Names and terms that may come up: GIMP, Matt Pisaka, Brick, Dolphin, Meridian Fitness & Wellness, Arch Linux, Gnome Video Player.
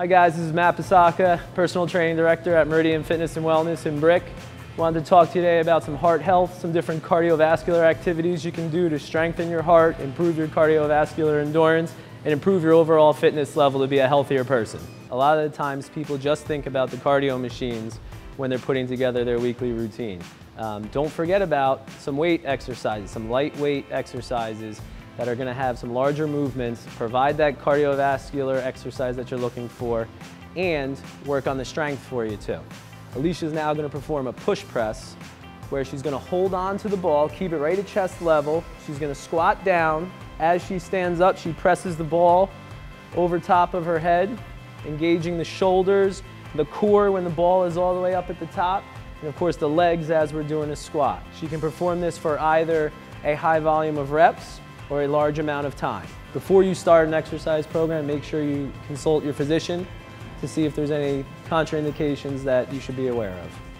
Hi guys, this is Matt Pisaka, personal training director at Meridian Fitness and Wellness in Brick. Wanted to talk to you today about some heart health, some different cardiovascular activities you can do to strengthen your heart, improve your cardiovascular endurance, and improve your overall fitness level to be a healthier person. A lot of the times people just think about the cardio machines when they're putting together their weekly routine. Don't forget about some weight exercises, some lightweight exercises that are going to have some larger movements, provide that cardiovascular exercise that you're looking for, and work on the strength for you too. Alicia's now going to perform a push press where she's going to hold on to the ball, keep it right at chest level. She's going to squat down. As she stands up, she presses the ball over top of her head, engaging the shoulders, the core when the ball is all the way up at the top, and of course the legs as we're doing a squat. She can perform this for either a high volume of reps or a large amount of time. Before you start an exercise program, make sure you consult your physician to see if there's any contraindications that you should be aware of.